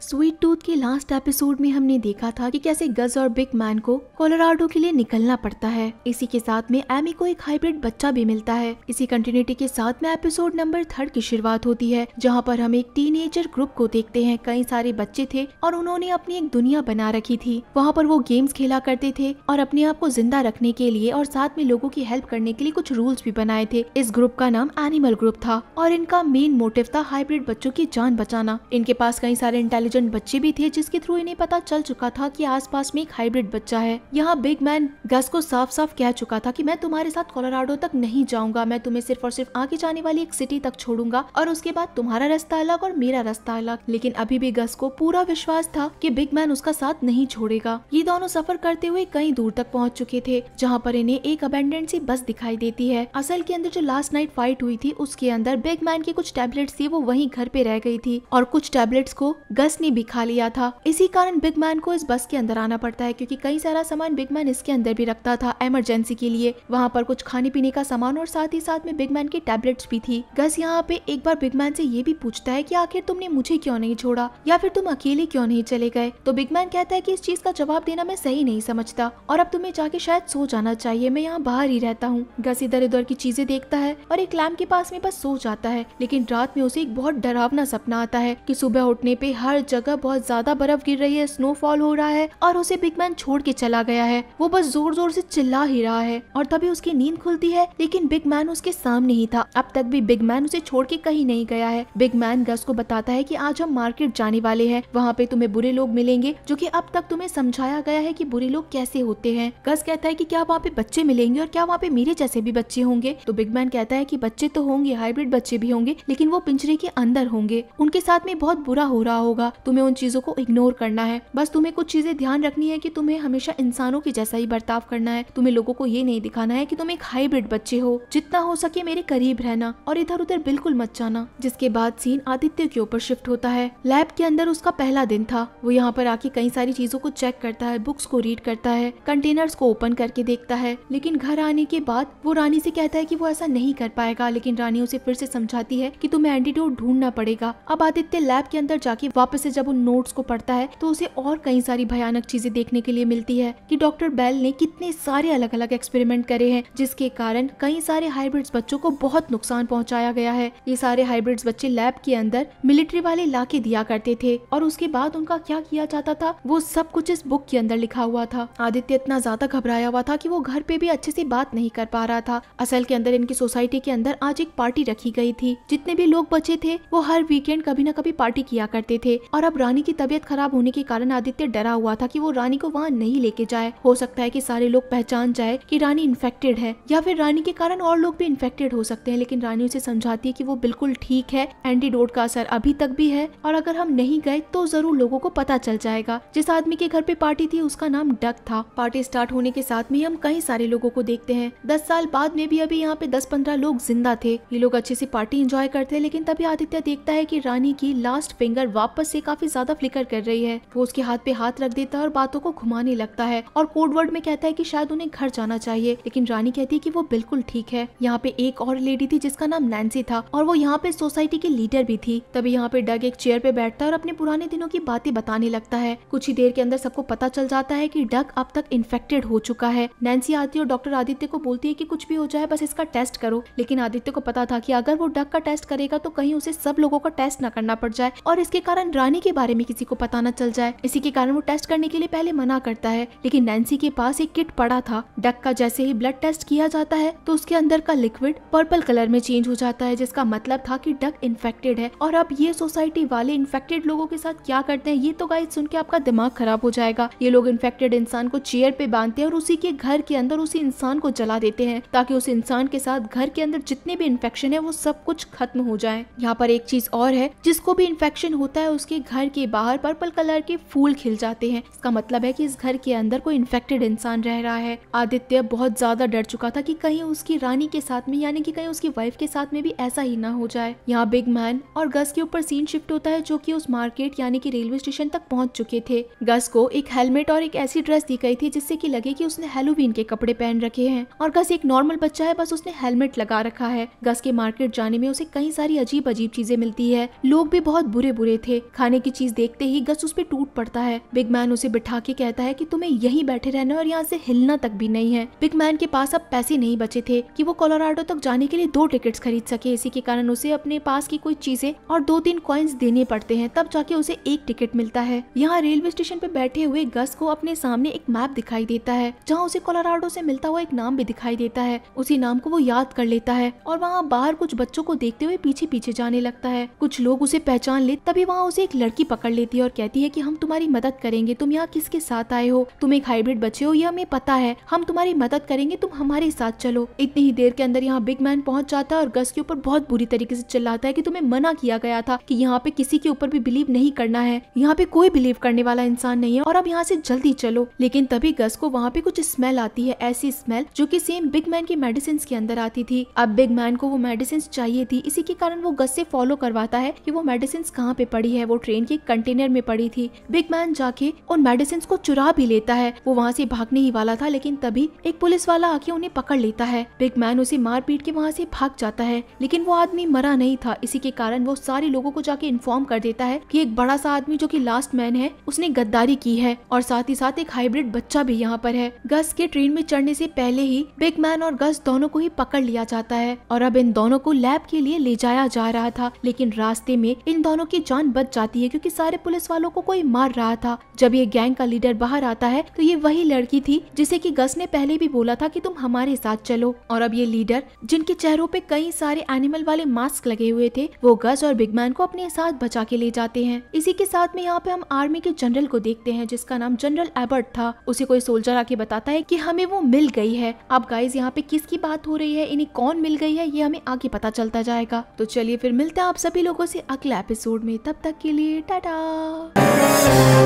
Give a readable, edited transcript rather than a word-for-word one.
Sweet tooth के last episode में हमने देखा था कि कैसे गज और बिग मैन को कोलोराडो के लिए निकलना पड़ता है। इसी के साथ में एमी को एक हाइब्रिड बच्चा भी मिलता है। इसी कंटिन्यूटी के साथ में एपिसोड नंबर 3 की शुरुआत होती है, जहाँ पर हम एक टीनेजर ग्रुप को देखते हैं। कई सारे बच्चे थे और उन्होंने अपनी एक दुनिया बना रखी थी। वहाँ पर वो गेम्स खेला करते थे और अपने आप को जिंदा रखने के लिए और साथ में लोगों की हेल्प करने के लिए कुछ रूल्स भी बनाए थे। इस ग्रुप का नाम एनिमल ग्रुप था और इनका मेन मोटिव था हाइब्रिड बच्चों की जान बचाना। इनके पास कई सारे इंटेलिजेंट बच्चे भी थे, जिसके थ्रू इन्हें पता चल चुका था कि आसपास में एक हाइब्रिड बच्चा है। यहाँ बिग मैन गस को साफ साफ कह चुका था कि मैं तुम्हारे साथ कोलोराडो तक नहीं जाऊंगा, मैं तुम्हें सिर्फ और सिर्फ आगे जाने वाली एक सिटी तक छोड़ूंगा और उसके बाद तुम्हारा रास्ता अलग और मेरा रास्ता अलग। लेकिन अभी भी गस को पूरा विश्वास था कि बिग मैन उसका साथ नहीं छोड़ेगा। ये दोनों सफर करते हुए कई दूर तक पहुँच चुके थे, जहाँ पर इन्हें एक अबेंडेंट सी बस दिखाई देती है। असल के अंदर जो लास्ट नाइट फाइट हुई थी उसके अंदर बिग मैन की कुछ टैबलेट्स थी वो वहीं घर पे रह गई थी और कुछ टैबलेट्स को गस ने भी खा लिया था। इसी कारण बिग मैन को इस बस के अंदर आना पड़ता है, क्योंकि कई सारा सामान बिग मैन इसके अंदर भी रखता था इमरजेंसी के लिए। वहाँ पर कुछ खाने पीने का सामान और साथ ही साथ में बिग मैन की टैबलेट्स भी थी। गस यहाँ पे एक बार बिग मैन से ये भी पूछता है कि आखिर तुमने मुझे क्यों नहीं छोड़ा या फिर तुम अकेले क्यों नहीं चले गए। तो बिग मैन कहता है कि इस चीज का जवाब देना मैं सही नहीं समझता और अब तुम्हें जाके शायद सो जाना चाहिए, मैं यहाँ बाहर ही रहता हूँ। गस इधर उधर की चीजें देखता है और एक लैम्प के पास में बस सो जाता है। लेकिन रात में उसे एक बहुत डरावना सपना आता है कि सुबह उठने पे हर जगह बहुत ज्यादा बर्फ गिर रही है, स्नोफॉल हो रहा है और उसे बिग मैन छोड़ के चला गया है। वो बस जोर जोर से चिल्ला ही रहा है और तभी उसकी नींद खुलती है, लेकिन बिग मैन उसके सामने ही था। अब तक भी बिग मैन उसे छोड़ के कहीं नहीं गया है। बिग मैन गस को बताता है कि आज हम मार्केट जाने वाले हैं, वहाँ पे तुम्हें बुरे लोग मिलेंगे जो कि अब तक तुम्हें समझाया गया है कि बुरे लोग कैसे होते हैं। गस कहता है कि क्या वहाँ पे बच्चे मिलेंगे और क्या वहाँ पे मेरे जैसे भी बच्चे होंगे। तो बिग मैन कहता है कि बच्चे तो होंगे, हाइब्रिड बच्चे भी होंगे, लेकिन वो पिंजरे के अंदर होंगे, उनके साथ में बहुत बुरा हो रहा होगा। तुम्हें उन चीजों को इग्नोर करना है, बस तुम्हें कुछ चीजें ध्यान रखनी है कि तुम्हें हमेशा इंसानों के जैसा ही बर्ताव करना है। तुम्हें लोगों को ये नहीं दिखाना है कि तुम एक हाइब्रिड बच्चे हो। जितना हो सके मेरे करीब रहना और इधर उधर बिल्कुल मत जाना। जिसके बाद सीन आदित्य के ऊपर शिफ्ट होता है। लैब के अंदर उसका पहला दिन था। वो यहाँ पर आके कई सारी चीजों को चेक करता है, बुक्स को रीड करता है, कंटेनर्स को ओपन करके देखता है। लेकिन घर आने के बाद वो रानी से कहता है कि वो ऐसा नहीं कर पाएगा, लेकिन रानी उसे फिर से समझाती है कि तुम्हें एंटीट्यूड ढूंढना पड़ेगा। अब आदित्य लैब के अंदर जाके वापस से जब उन नोट्स को पढ़ता है तो उसे और कई सारी भयानक चीजें देखने के लिए मिलती है कि डॉक्टर बेल ने कितने सारे अलग अलग एक्सपेरिमेंट करे हैं, जिसके कारण कई सारे हाइब्रिड्स बच्चों को बहुत नुकसान पहुँचाया गया है। ये सारे हाइब्रिड्स बच्चे लैब के अंदर मिलिट्री वाले लाके दिया करते थे और उसके बाद उनका क्या किया जाता था वो सब कुछ इस बुक के अंदर लिखा हुआ था। आदित्य इतना ज्यादा घबराया हुआ था कि वो घर पे भी अच्छे से बात नहीं कर पा रहा था। असल के अंदर इनकी सोसाइटी के अंदर आज एक पार्टी रखी गई थी। जितने भी लोग बचे थे वो हर वीकेंड कभी ना कभी पार्टी किया करते थे और अब रानी की तबीयत खराब होने के कारण आदित्य डरा हुआ था कि वो रानी को वहाँ नहीं लेके जाए। हो सकता है कि सारे लोग पहचान जाए कि रानी इन्फेक्टेड है या फिर रानी के कारण और लोग भी इन्फेक्टेड हो सकते हैं। लेकिन रानी उसे समझाती है कि वो बिल्कुल ठीक है, एंटीडोट का असर अभी तक भी है और अगर हम नहीं गए तो जरूर लोगों को पता चल जाएगा। जिस आदमी के घर पे पार्टी थी उसका नाम डक था। पार्टी स्टार्ट होने के साथ में हम कई सारे लोगों को देखते हैं। 10 साल बाद में भी अभी यहाँ पे 10-15 लोग जिंदा थे। ये लोग अच्छे से पार्टी एंजॉय करते हैं, लेकिन तभी आदित्य देखता है कि रानी की लास्ट फिंगर वापस से काफी ज्यादा फ्लिकर कर रही है। वो उसके हाथ पे हाथ रख देता है और बातों को घुमाने लगता है और कोडवर्ड में कहता है कि शायद उन्हें घर जाना चाहिए। लेकिन रानी कहती है कि वो बिल्कुल ठीक है। यहाँ पे एक और लेडी थी जिसका नाम नैन्सी था और वो यहाँ पे सोसाइटी की लीडर भी थी। तभी यहाँ पे डग एक चेयर पे बैठता है और अपने पुराने दिनों की बातें बताने लगता है। कुछ ही देर के अंदर सबको पता चल जाता है कि डग अब तक इन्फेक्टेड हो चुका है। नैन्सी आती है और डॉक्टर आदित्य को बोलती है कि कुछ भी हो जाए बस इसका टेस्ट करो। लेकिन आदित्य को पता था कि अगर वो डग का टेस्ट करेगा तो कहीं उसे सब लोगों का टेस्ट न करना पड़ जाए और इसके कारण रानी के बारे में किसी को पता न चल जाए। इसी के कारण वो टेस्ट करने के लिए पहले मना करता है। लेकिन नैन्सी के पास एक किट पड़ा था। डग का जैसे ही ब्लड टेस्ट किया जाता है तो उसके अंदर का लिक्विड पर्पल कलर में चेंज हो जाता है, जिसका मतलब था कि डग इन्फेक्टेड है। और अब ये सोसाइटी वाले इन्फेक्टेड लोगों के साथ क्या करते हैं ये तो गाइस सुन के आपका दिमाग खराब हो जाएगा। ये लोग इन्फेक्टेड इंसान को चेयर पे बांधते हैं और उसी के घर के अंदर उसी इंसान को जला देते हैं ताकि उस इंसान के साथ घर के अंदर जितने भी इन्फेक्शन है वो सब कुछ खत्म हो जाए। यहाँ पर एक चीज और है, जिसको भी इन्फेक्शन होता है उसके घर के बाहर पर्पल कलर के फूल खिल जाते हैं। इसका मतलब है कि इस घर के अंदर कोई इन्फेक्टेड इंसान रह रहा है। आदित्य बहुत ज्यादा डर चुका था कि कहीं उसकी रानी के साथ में यानी कि कहीं उसकी वाइफ के साथ में भी ऐसा ही ना हो जाए। यहाँ बिग मैन और गस के ऊपर सीन शिफ्ट होता है जो कि उस मार्केट यानी कि रेलवे स्टेशन तक पहुँच चुके थे। गस को एक हेलमेट और एक ऐसी ड्रेस दी गई थी जिससे कि लगे कि उसने हैलोवीन के कपड़े पहन रखे हैं और गस एक नॉर्मल बच्चा है, बस उसने हेलमेट लगा रखा है। गस के मार्केट जाने में उसे कई सारी अजीब अजीब चीजें मिलती है। लोग भी बहुत बुरे बुरे थे। खाने की चीज देखते ही गस उस पर टूट पड़ता है। बिग मैन उसे बिठा के कहता है कि तुम्हें यहीं बैठे रहना और यहाँ से हिलना तक भी नहीं है। बिग मैन के पास अब पैसे नहीं बचे थे कि वो कोलोराडो तक जाने के लिए 2 टिकट्स खरीद सके। इसी के कारण उसे अपने पास की कुछ चीजें और 2-3 कॉइन्स देने पड़ते हैं, तब जाके उसे 1 टिकट मिलता है। यहाँ रेलवे स्टेशन पे बैठे हुए गस को अपने सामने एक मैप दिखाई देता है, जहाँ उसे कोलोराडो से मिलता हुआ एक नाम भी दिखाई देता है। उसी नाम को वो याद कर लेता है और वहाँ बाहर कुछ बच्चों को देखते हुए पीछे पीछे जाने लगता है। कुछ लोग उसे पहचान ले, तभी वहाँ उसे एक लड़की पकड़ लेती है और कहती है कि हम तुम्हारी मदद करेंगे, तुम यहाँ किसके साथ आए हो, तुम एक हाइब्रिड बच्चे हो, यह हमें पता है, हम तुम्हारी मदद करेंगे, तुम हमारे साथ चलो। इतनी ही देर के अंदर यहाँ बिग मैन पहुँच जाता है और गस के ऊपर बहुत बुरी तरीके से चिल्लाता है कि तुम्हें मना किया गया था कि यहाँ पे किसी के ऊपर भी बिलीव नहीं करना है, यहाँ पे कोई बिलीव करने वाला इंसान नहीं है और अब यहाँ से जल्दी चलो। लेकिन तभी गस को वहाँ पे कुछ स्मेल आती है, ऐसी स्मेल जो कि सेम बिग मैन की मेडिसिन के अंदर आती थी। अब बिग मैन को वो मेडिसिन चाहिए थी, इसी के कारण वो गस से फॉलो करवाता है कि वो मेडिसिन कहाँ पे पड़ी है। वो ट्रेन के कंटेनर में पड़ी थी। बिग मैन जाके उन मेडिसिन को चुरा भी लेता है, वो वहाँ से भागने ही वाला था, लेकिन तभी एक पुलिस वाला आके उन्हें पकड़ लेता है। बिग मैन उसे मार पीट के वहाँ से भाग जाता है, लेकिन वो आदमी मरा नहीं था। इसी के कारण वो सारे लोगों को जाके इन्फॉर्म कर देता है कि एक बड़ा सा आदमी जो कि लास्ट मैन है, उसने गद्दारी की है और साथ ही साथ एक हाइब्रिड बच्चा भी यहाँ पर है। गस के ट्रेन में चढ़ने से पहले ही बिग मैन और गस दोनों को ही पकड़ लिया जाता है और अब इन दोनों को लैब के लिए ले जाया जा रहा था, लेकिन रास्ते में इन दोनों की जान बच जाती है क्योंकि सारे पुलिस वालों को कोई मार रहा था। जब ये गैंग का लीडर बाहर आता है तो ये वही लड़की थी जिसे कि गस ने पहले भी बोला था कि तुम हमारे साथ चलो। और अब ये लीडर, जिनके चेहरों पे कई सारे एनिमल वाले मास्क लगे हुए थे, वो गस और बिग मैन को अपने साथ बचा के ले जाते हैं। इसी के साथ में यहाँ पे हम आर्मी के जनरल को देखते हैं जिसका नाम जनरल एबर्ट था। उसे कोई सोल्जर आके बताता है कि हमें वो मिल गई है। अब गाइस यहाँ पे किसकी बात हो रही है, इन्हें कौन मिल गई है, ये हमें आगे पता चलता जाएगा। तो चलिए फिर मिलते हैं आप सभी लोगों से अगले एपिसोड में, तब तक के लिए टाटा।